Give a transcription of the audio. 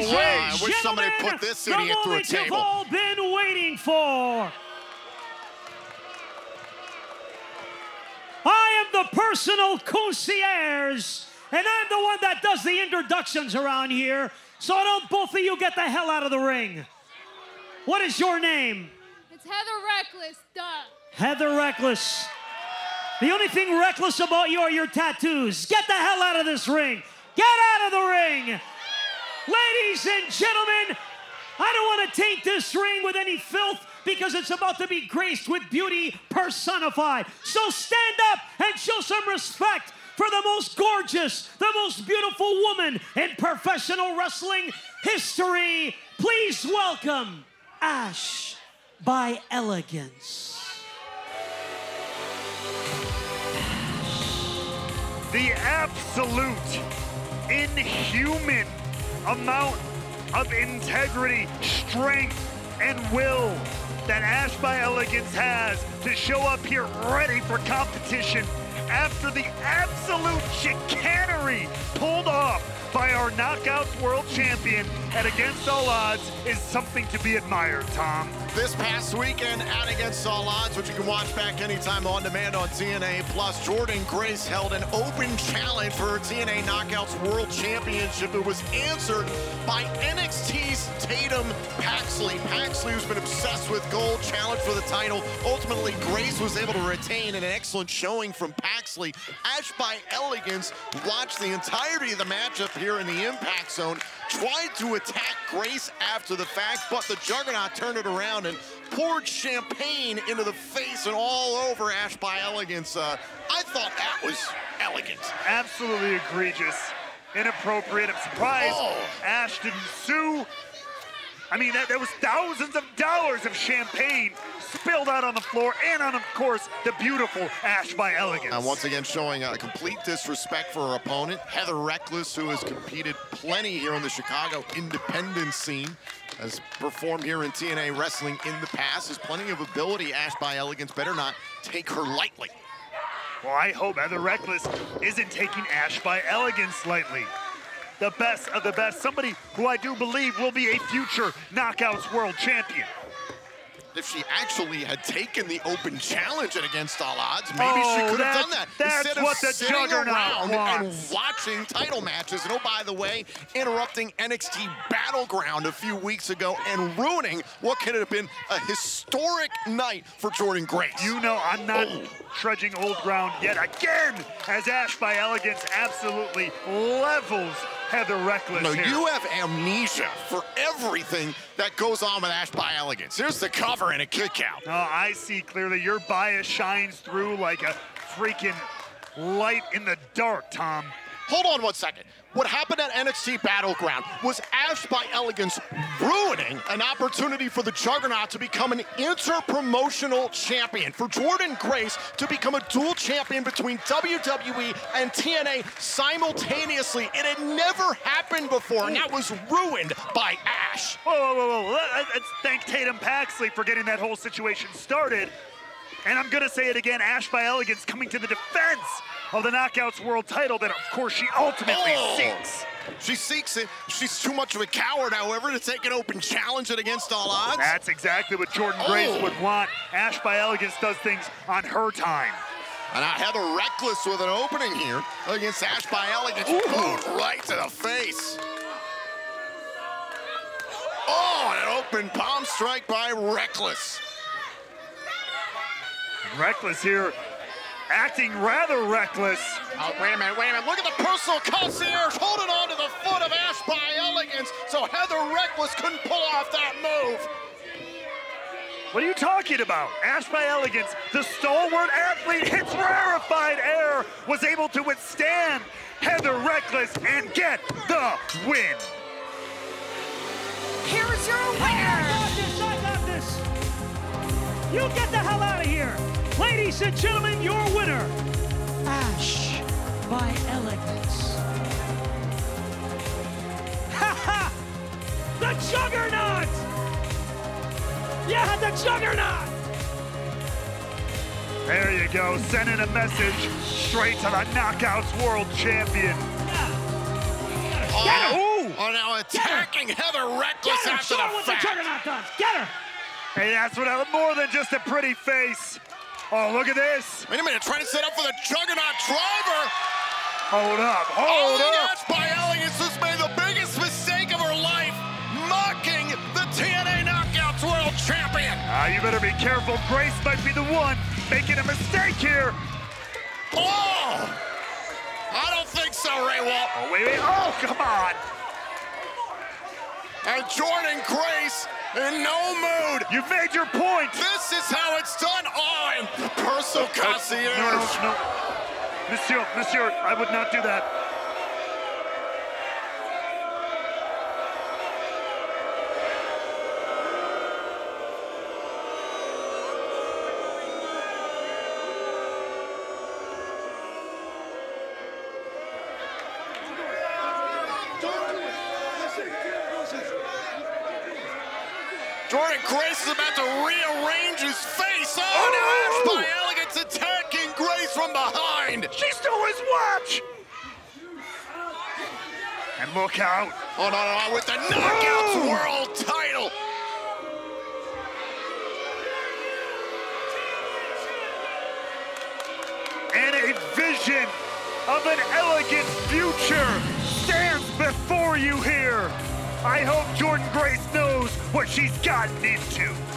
way. I wish somebody put this idiot through a table. You've all been waiting for. I am the personal concierge, and I'm the one that does the introductions around here. So I don't both of you get the hell out of the ring. What is your name? It's Heather Reckless, duh. Heather Reckless. The only thing reckless about you are your tattoos. Get the hell out of this ring. Get out of the ring. Ladies and gentlemen, I don't want to taint this ring with any filth because it's about to be graced with beauty personified. So stand up and show some respect for the most gorgeous, the most beautiful woman in professional wrestling history. Please welcome Ash by Elegance. The absolute inhuman amount of integrity, strength, and will that Ash by Elegance has to show up here ready for competition after the absolute chicanery pulled off by our Knockouts World Champion at Against All Odds is something to be admired, Tom. This past weekend at Against All Odds, which you can watch back anytime on demand on TNA Plus, Jordynne Grace held an open challenge for her TNA Knockouts World Championship that was answered by NXT's Tatum Paxley. Paxley, who's been obsessed with gold, challenged for the title. Ultimately, Grace was able to retain an excellent showing from Paxley. Ash by Elegance watched the entirety of the matchup here in the Impact Zone, tried to attack Grace after the fact, but the Juggernaut turned it around and poured champagne into the face and all over Ash by Elegance. I thought that was elegant. Absolutely egregious, inappropriate. I'm surprised Ash didn't sue. I mean, there was thousands of dollars of champagne spilled out on the floor and on, of course, the beautiful Ash by Elegance. And once again, showing a complete disrespect for her opponent, Heather Reckless, who has competed plenty here on the Chicago independent scene, has performed here in TNA Wrestling in the past, has plenty of ability. Ash by Elegance better not take her lightly. Well, I hope Heather Reckless isn't taking Ash by Elegance lightly. The best of the best, somebody who I do believe will be a future Knockouts World Champion. If she actually had taken the open challenge at Against All Odds, maybe she could have done that. Instead of sitting around and watching title matches. And oh, by the way, interrupting NXT Battleground a few weeks ago and ruining what could have been a historic night for Jordynne Grace. You know, I'm not trudging old ground yet again, as Ash by Elegance absolutely levels Heather Reckless. No, you have amnesia for everything that goes on with Ash by Elegance. Here's the cover and a kick out. Oh, I see clearly. Your bias shines through like a freaking light in the dark, Tom. Hold on one second. What happened at NXT Battleground was Ash by Elegance ruining an opportunity for the Juggernaut to become an inter-promotional champion, for Jordynne Grace to become a dual champion between WWE and TNA simultaneously. It had never happened before, and that was ruined by Ash. Whoa, whoa, whoa, whoa. Let's thank Tatum Paxley for getting that whole situation started. And I'm gonna say it again, Ash by Elegance coming to the defense of the Knockouts World title that, of course, she ultimately seeks. She seeks it. She's too much of a coward, however, to take an open challenge at Against All Odds. That's exactly what Jordynne Grace would want. Ash by Elegance does things on her time. And now Heather Reckless with an opening here against Ash by Elegance. Boom, right to the face. Oh, an open palm strike by Reckless. Reckless here, acting rather reckless. Oh, wait a minute. Look at the personal concierge holding on to the foot of Ash by Elegance, so Heather Reckless couldn't pull off that move. What are you talking about? Ash by Elegance, the stalwart athlete, hits rarefied air, was able to withstand Heather Reckless and get the win. Here's your winner. You get the hell out of here. Ladies and gentlemen, your winner, Ash by Elegance. Ha ha! The Juggernaut! Yeah, the Juggernaut! There you go, sending a message straight to the Knockouts World Champion. Yeah. Oh, now attacking Heather Reckless after the fact. Get her! Show her what the Juggernaut does. Get her! Hey, that's what I, more than just a pretty face. Oh, look at this. Wait a minute, trying to set up for the Juggernaut driver. Hold up, hold up. Ash by Elegance has made the biggest mistake of her life, mocking the TNA Knockouts World Champion. You better be careful. Grace might be the one making a mistake here. Oh! I don't think so, Ray Walt. Oh, wait, wait. Oh, come on. And Jordynne Grace in no mood. You've made your point. This is how it's done. Oh, and Perso Concierge. No, no, no. Monsieur, monsieur, I would not do that. Jordynne Grace is about to rearrange his face. Oh, oh, now Ash by Elegance attacking Grace from behind. She stole his watch. And look out. Oh, no, no, with the Knockouts World title. And a vision of an elegant future stands before you here. I hope Jordynne Grace knows what she's gotten into.